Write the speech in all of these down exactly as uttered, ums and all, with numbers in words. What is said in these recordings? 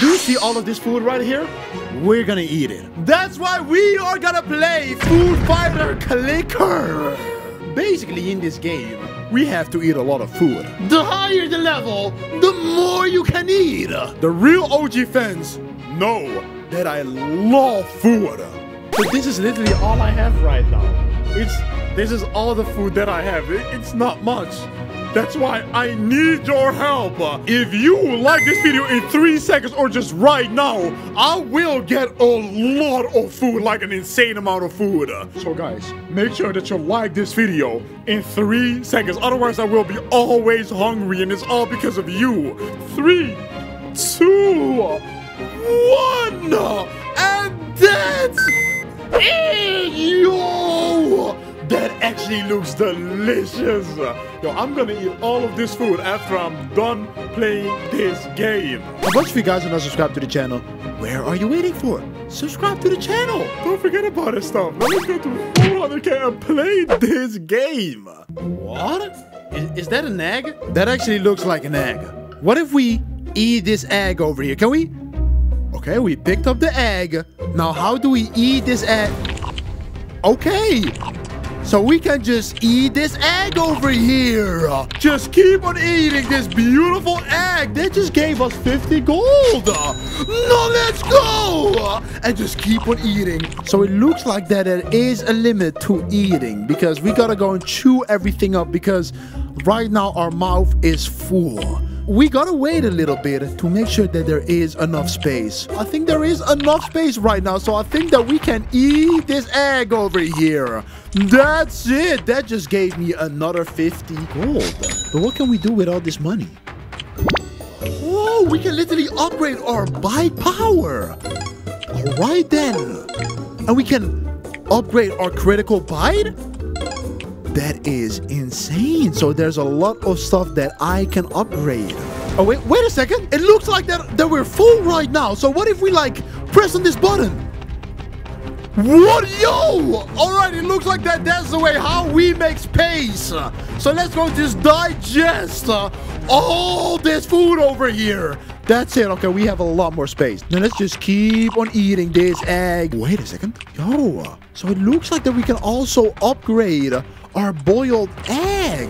do you see all of this food right here? We're gonna eat it. That's why we are gonna play Food Fighter Clicker. Basically, in this game, we have to eat a lot of food. The higher the level, the more you can eat. The real O G fans know that I love food. But this is literally all I have right now. It's This is all the food that I have. It, it's not much. That's why I need your help. If you like this video in three seconds or just right now, I will get a lot of food, like an insane amount of food. So guys, make sure that you like this video in three seconds. Otherwise, I will be always hungry, and it's all because of you. Three, two, one, and that's it, yo! That actually looks delicious. Yo, I'm gonna eat all of this food after I'm done playing this game. Once you guys are not subscribed to the channel, where are you waiting for? Subscribe to the channel. Don't forget about this stuff. Now let's go to four hundred K and play this game. What? Is, is that an egg? That actually looks like an egg. What if we eat this egg over here? Can we? Okay, we picked up the egg. Now how do we eat this egg? Okay. So we can just eat this egg over here. Just keep on eating this beautiful egg. They just gave us fifty gold. Now let's go. And just keep on eating. So it looks like that there is a limit to eating, because we gotta go and chew everything up, because right now our mouth is full. We gotta wait a little bit to make sure that there is enough space. I think there is enough space right now, so I think that we can eat this egg over here. That's it. That just gave me another fifty gold. But what can we do with all this money? Oh, we can literally upgrade our bike power. All right then. And we can upgrade our critical bite? That is insane. So there's a lot of stuff that I can upgrade. Oh, wait, wait a second. It looks like that, that we're full right now. So what if we, like, press on this button? What? Yo! All right, it looks like that. That's the way how we make space. So let's go just digest uh, all this food over here. That's it. Okay, we have a lot more space. Now let's just keep on eating this egg. Wait a second. Yo, so it looks like that we can also upgrade our boiled egg.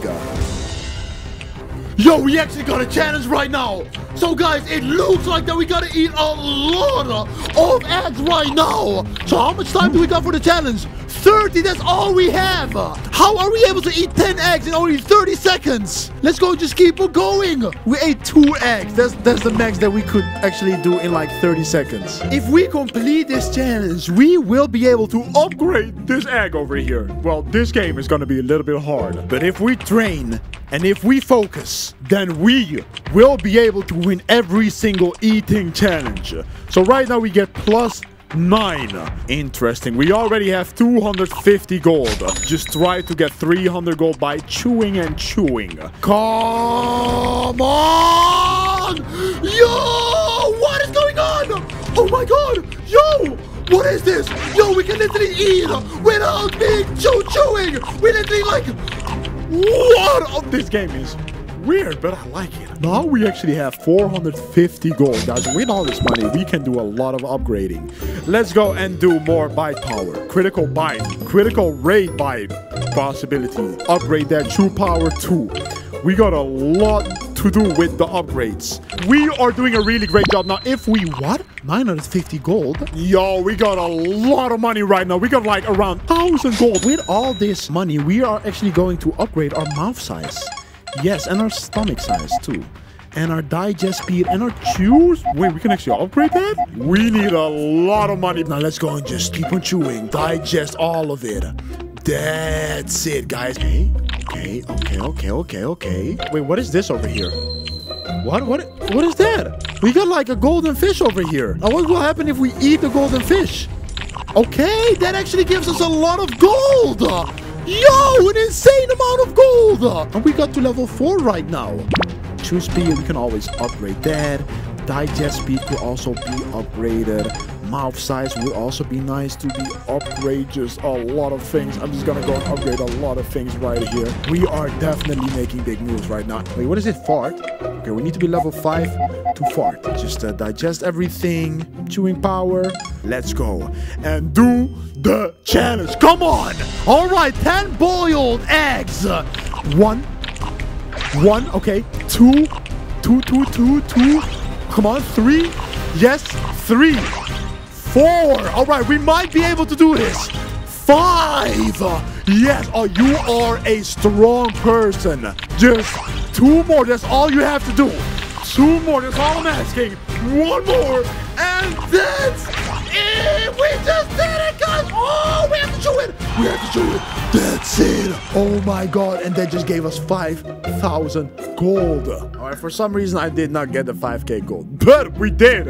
Yo, we actually got a challenge right now. So guys, it looks like that we gotta eat a lot of eggs right now. So how much time do we got for the challenge? thirty, that's all we have. How are we able to eat ten eggs in only thirty seconds? Let's go, just keep on going. We ate two eggs. That's, that's the max that we could actually do in like thirty seconds. If we complete this challenge, we will be able to upgrade this egg over here. Well, this game is gonna be a little bit hard. But if we train and if we focus, then we will be able to win every single eating challenge. So right now we get plus nine. Interesting. We already have two hundred fifty gold. Just try to get three hundred gold by chewing and chewing. Come on! Yo! What is going on? Oh my god! Yo! What is this? Yo, we can literally eat without being chew chewing! We literally like... What? Oh, this game is weird, but I like it. Now we actually have four hundred fifty gold, guys. With all this money, we can do a lot of upgrading. Let's go and do more bite power. Critical bite. Critical raid bite possibility. Upgrade that. True power two. We got a lot to do with the upgrades. We are doing a really great job. Now, if we... What? nine hundred fifty gold? Yo, we got a lot of money right now. We got like around one thousand gold. With all this money, we are actually going to upgrade our mouth size. Yes, and our stomach size too. And our digest speed and our chews. Wait, we can actually upgrade that? We need a lot of money. Now let's go and just keep on chewing. Digest all of it. That's it, guys. Okay, okay, okay, okay, okay, okay. Wait, what is this over here? What, what, what is that? We got like a golden fish over here. Now what will happen if we eat the golden fish? Okay, that actually gives us a lot of gold. Yo, an insane amount of gold! And we got to level four right now. Choose speed, we can always upgrade that. Digest speed could also be upgraded. Mouth size would also be nice to be upgraded. Just a lot of things. I'm just gonna go and upgrade a lot of things right here. We are definitely making big moves right now. Wait, what is it? Fart? Okay, we need to be level five to fart. Just uh, digest everything, chewing power. Let's go and do the challenge. Come on. All right, ten boiled eggs. One, one, okay. Two, two, two, two, two. Come on, three. Yes, three. Four. All right, we might be able to do this. Five. Yes. Oh, you are a strong person. Just two more. That's all you have to do. Two more. That's all I'm asking. One more. And that's it. We just did it, guys. Oh, we have to do it. We have to do it. That's it. Oh, my God. And that just gave us five thousand gold. All right. For some reason, I did not get the five K gold. But we did.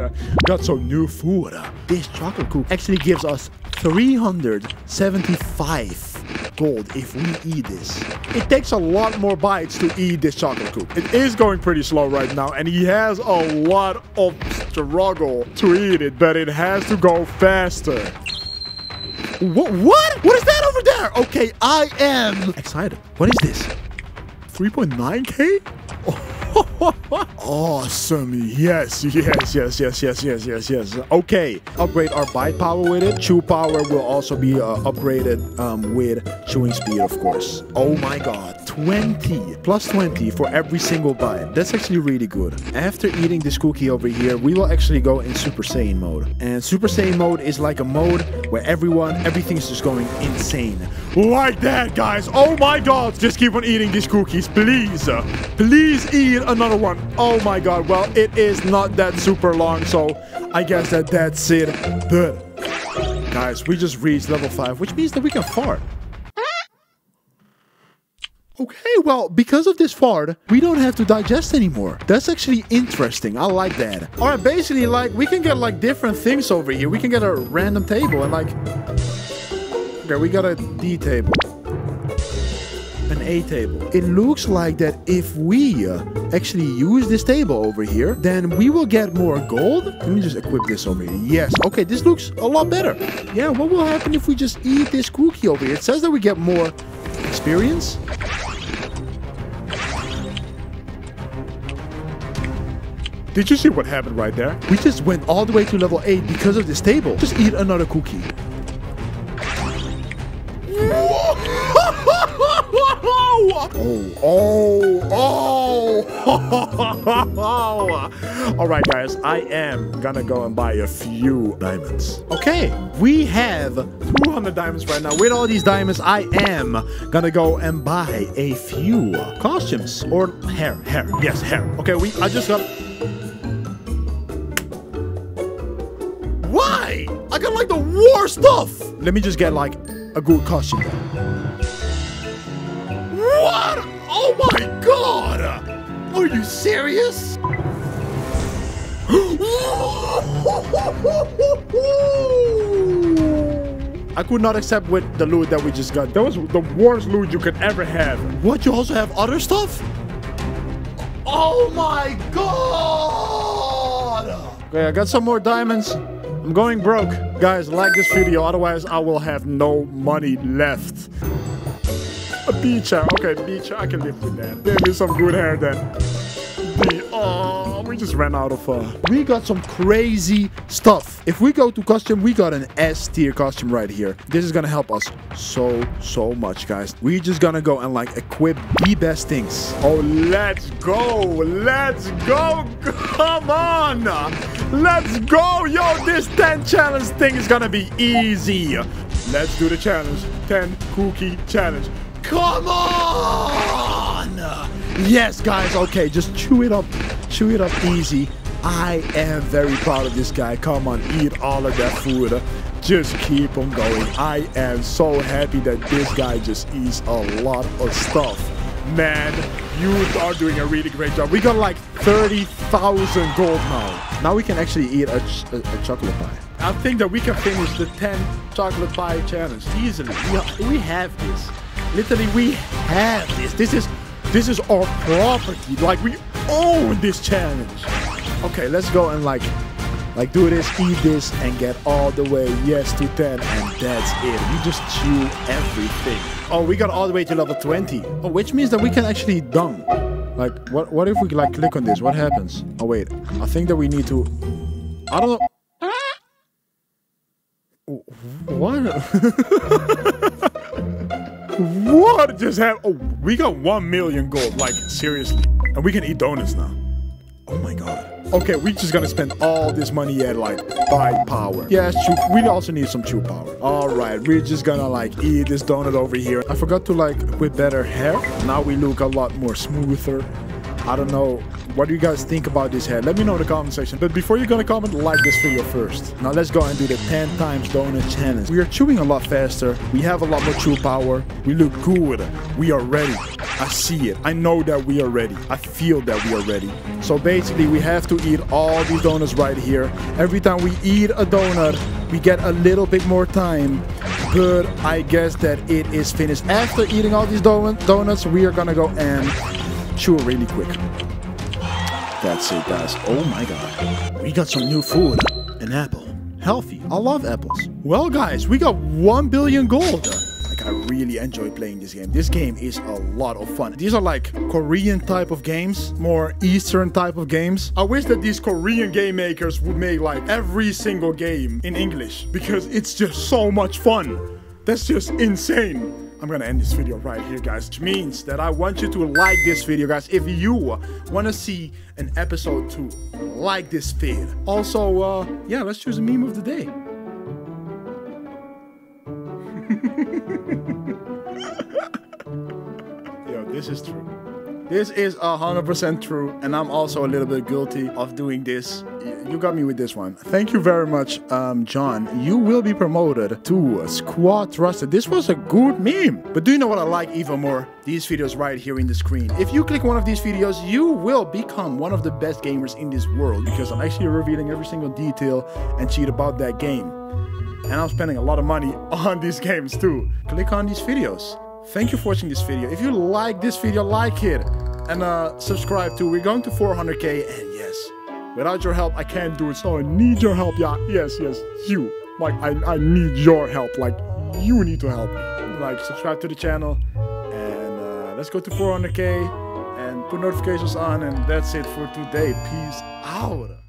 Got some new food. This chocolate cookie actually gives us three hundred seventy-five gold if we eat this. It takes a lot more bites to eat this chocolate cookie. It is going pretty slow right now, and he has a lot of struggle to eat it, but it has to go faster. What? What, what is that over there? Okay, I am excited. What is this? three point nine K? Awesome. Yes, yes, yes, yes, yes, yes, yes, yes. Okay. Upgrade our bite power with it. Chew power will also be uh, upgraded um, with chewing speed, of course. Oh my God. twenty. Plus twenty for every single bite. That's actually really good. After eating this cookie over here, we will actually go in Super Saiyan mode. And Super Saiyan mode is like a mode where everyone, everything's just going insane. Like that, guys. Oh my God. Just keep on eating these cookies, please. Please eat another one. Oh my God. Well, it is not that super long, so I guess that that's it. Good. Guys, we just reached level five, which means that we can fart. Okay, well, because of this fart, we don't have to digest anymore. That's actually interesting. I like that. All right, basically, like, we can get, like, different things over here. We can get a random table and, like... Okay, we got a D table. An A table. It looks like that if we uh, actually use this table over here, then we will get more gold. Let me just equip this over here. Yes. Okay, this looks a lot better. Yeah, what will happen if we just eat this cookie over here? It says that we get more experience. Did you see what happened right there? We just went all the way to level eight because of this table. Just eat another cookie. Oh, oh, oh. All right, guys, I am gonna go and buy a few diamonds. Okay, we have two hundred diamonds right now. With all these diamonds, I am gonna go and buy a few costumes or hair, hair, yes, hair. Okay, we, I just got... Why? I got, like, the war stuff. Let me just get, like, a good costume. What? Oh my God! Are you serious? I could not accept with the loot that we just got. That was the worst loot you could ever have. What? You also have other stuff? Oh my God! Okay, I got some more diamonds. I'm going broke. Guys, like this video, otherwise I will have no money left. A beach hair. Okay, beach hair. I can live with that. There is some good hair then. The, oh, we just ran out of... Uh... We got some crazy stuff. If we go to costume, we got an S tier costume right here. This is going to help us so, so much, guys. We're just going to go and, like, equip the best things. Oh, let's go. Let's go. Come on. Let's go. Yo, this ten challenge thing is going to be easy. Let's do the challenge. ten cookie challenge. Come on! Yes, guys. Okay, just chew it up. Chew it up easy. I am very proud of this guy. Come on, eat all of that food. Just keep on going. I am so happy that this guy just eats a lot of stuff. Man, you are doing a really great job. We got like thirty thousand gold now. Now we can actually eat a, ch a, a chocolate pie. I think that we can finish the ten chocolate pie challenge easily. We, we have this. Literally, we have this. This is this is our property. Like, we own this challenge. Okay, let's go and like like do this, eat this, and get all the way, yes, to ten, and that's it. You just chew everything. Oh, we got all the way to level twenty. Oh, which means that we can actually dump. Like, what What if we, like, click on this? What happens? Oh, wait. I think that we need to... I don't know... What? What just happened? Oh, we got one million gold. Like, seriously. And we can eat donuts now. Oh, my God. Okay, we just gonna spend all this money at, like, buy power. Yes, yeah, we also need some chew power. All right, we're just gonna, like, eat this donut over here. I forgot to, like, equip better hair. Now we look a lot more smoother. I don't know. What do you guys think about this hair? Let me know in the comment section. But before you're gonna comment, like this video first. Now let's go and do the ten times donut challenge. We are chewing a lot faster. We have a lot more chew power. We look cool with it. We are ready. I see it. I know that we are ready. I feel that we are ready. So basically, we have to eat all these donuts right here. Every time we eat a donut, we get a little bit more time. But I guess that it is finished. After eating all these don donuts, we are gonna go and chew really quick. That's it, guys. Oh my God. We got some new food. An apple. Healthy. I love apples. Well, guys, we got one billion gold. Like, I really enjoy playing this game. This game is a lot of fun. These are like Korean type of games, more Eastern type of games. I wish that these Korean game makers would make like every single game in English, because it's just so much fun. That's just insane. I'm gonna end this video right here, guys, which means that I want you to like this video, guys. If you wanna see an episode two, like this vid. Also, uh, yeah, let's choose a meme of the day. Yo, this is true. This is one hundred percent true, and I'm also a little bit guilty of doing this. You got me with this one. Thank you very much, um, John. You will be promoted to Squad Trusted. This was a good meme. But do you know what I like even more? These videos right here in the screen. If you click one of these videos, you will become one of the best gamers in this world, because I'm actually revealing every single detail and cheat about that game. And I'm spending a lot of money on these games too. Click on these videos. Thank you for watching this video. If you like this video, like it. And uh, subscribe too. We're going to four hundred K, and yes. Without your help, I can't do it, so I need your help, yeah. Yes, yes, you. Like, I, I need your help. Like, you need to help me. Like, subscribe to the channel, and uh, let's go to four hundred K, and put notifications on, and that's it for today. Peace out.